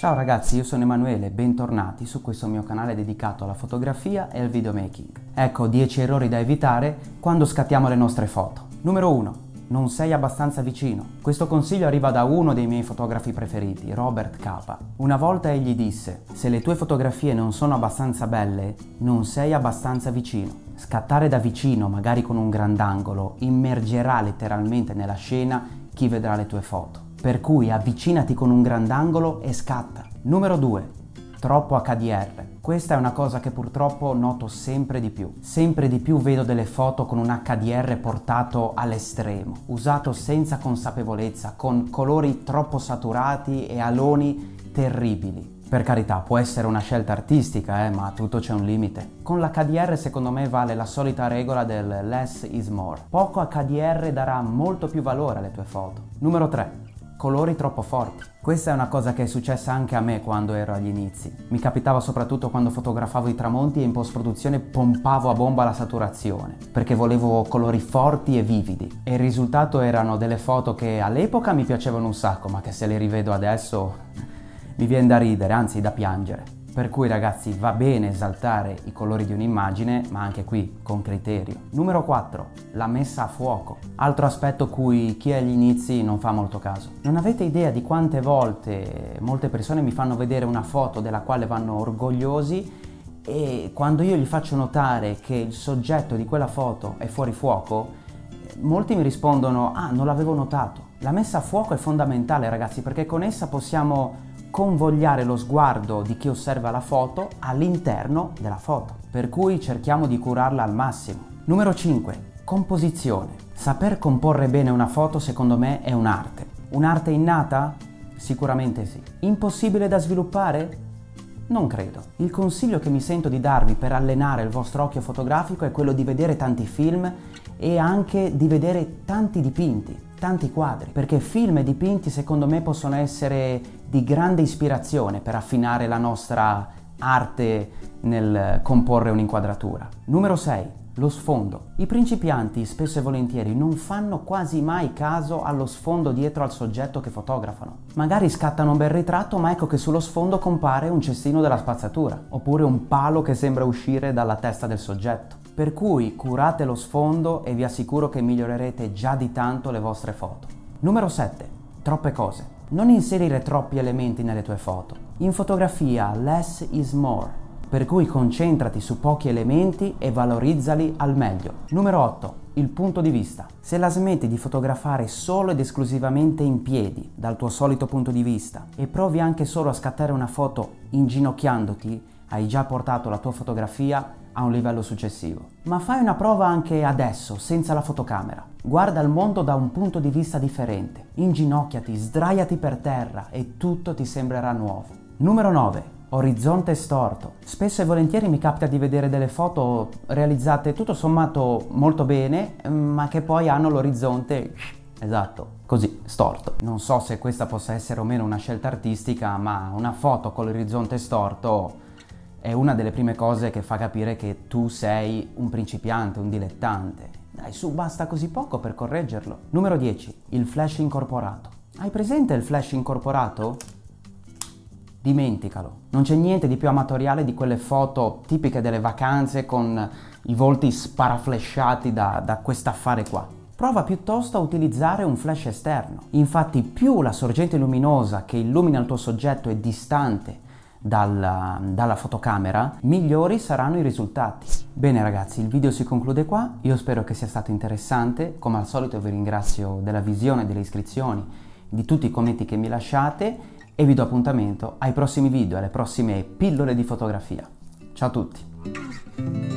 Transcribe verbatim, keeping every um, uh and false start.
Ciao ragazzi, io sono Emanuele, bentornati su questo mio canale dedicato alla fotografia e al videomaking. Ecco dieci errori da evitare quando scattiamo le nostre foto. Numero uno. Non sei abbastanza vicino. Questo consiglio arriva da uno dei miei fotografi preferiti, Robert Capa. Una volta egli disse: se le tue fotografie non sono abbastanza belle, non sei abbastanza vicino. Scattare da vicino, magari con un grandangolo, immergerà letteralmente nella scena chi vedrà le tue foto. Per cui avvicinati con un grandangolo e scatta. Numero due. Troppo acca di erre. Questa è una cosa che purtroppo noto sempre di più. Sempre di più vedo delle foto con un acca di erre portato all'estremo, usato senza consapevolezza, con colori troppo saturati e aloni terribili. Per carità, può essere una scelta artistica, eh, ma a tutto c'è un limite. Con l'acca di erre secondo me vale la solita regola del less is more. Poco acca di erre darà molto più valore alle tue foto. Numero tre. Colori troppo forti. Questa è una cosa che è successa anche a me quando ero agli inizi. Mi capitava soprattutto quando fotografavo i tramonti e in post-produzione pompavo a bomba la saturazione, perché volevo colori forti e vividi. E il risultato erano delle foto che all'epoca mi piacevano un sacco, ma che se le rivedo adesso mi viene da ridere, anzi da piangere. Per cui ragazzi, va bene esaltare i colori di un'immagine, ma anche qui con criterio. Numero quattro. La messa a fuoco. Altro aspetto cui chi è agli inizi non fa molto caso. Non avete idea di quante volte molte persone mi fanno vedere una foto della quale vanno orgogliosi e quando io gli faccio notare che il soggetto di quella foto è fuori fuoco, molti mi rispondono: ah, non l'avevo notato. La messa a fuoco è fondamentale ragazzi, perché con essa possiamo convogliare lo sguardo di chi osserva la foto all'interno della foto, per cui cerchiamo di curarla al massimo. Numero cinque. Composizione. Saper comporre bene una foto secondo me è un'arte. Un'arte innata? Sicuramente sì. Impossibile da sviluppare? Non credo. Il consiglio che mi sento di darvi per allenare il vostro occhio fotografico è quello di vedere tanti film e anche di vedere tanti dipinti, tanti quadri, perché film e dipinti secondo me possono essere di grande ispirazione per affinare la nostra arte nel comporre un'inquadratura. Numero sei. Lo sfondo. I principianti spesso e volentieri non fanno quasi mai caso allo sfondo dietro al soggetto che fotografano. Magari scattano un bel ritratto, ma ecco che sullo sfondo compare un cestino della spazzatura, oppure un palo che sembra uscire dalla testa del soggetto. Per cui curate lo sfondo e vi assicuro che migliorerete già di tanto le vostre foto. Numero sette. Troppe cose. Non inserire troppi elementi nelle tue foto. In fotografia less is more, per cui concentrati su pochi elementi e valorizzali al meglio. Numero otto. Il punto di vista. Se la smetti di fotografare solo ed esclusivamente in piedi, dal tuo solito punto di vista, e provi anche solo a scattare una foto inginocchiandoti, hai già portato la tua fotografia a un livello successivo. Ma fai una prova anche adesso, senza la fotocamera. Guarda il mondo da un punto di vista differente. Inginocchiati, sdraiati per terra e tutto ti sembrerà nuovo. Numero nove. Orizzonte storto. Spesso e volentieri mi capita di vedere delle foto realizzate tutto sommato molto bene, ma che poi hanno l'orizzonte, esatto, così, storto. Non so se questa possa essere o meno una scelta artistica, ma una foto con l'orizzonte storto è una delle prime cose che fa capire che tu sei un principiante, un dilettante. Dai su, basta così poco per correggerlo. Numero dieci. Il flash incorporato. Hai presente il flash incorporato? Dimenticalo. Non c'è niente di più amatoriale di quelle foto tipiche delle vacanze con i volti sparaflesciati da, da quest'affare qua. Prova piuttosto a utilizzare un flash esterno. Infatti più la sorgente luminosa che illumina il tuo soggetto è distante Dalla, dalla fotocamera, migliori saranno i risultati. Bene ragazzi, il video si conclude qua. Io spero che sia stato interessante. Come al solito vi ringrazio della visione, delle iscrizioni, di tutti i commenti che mi lasciate e vi do appuntamento ai prossimi video, alle prossime pillole di fotografia. Ciao a tutti!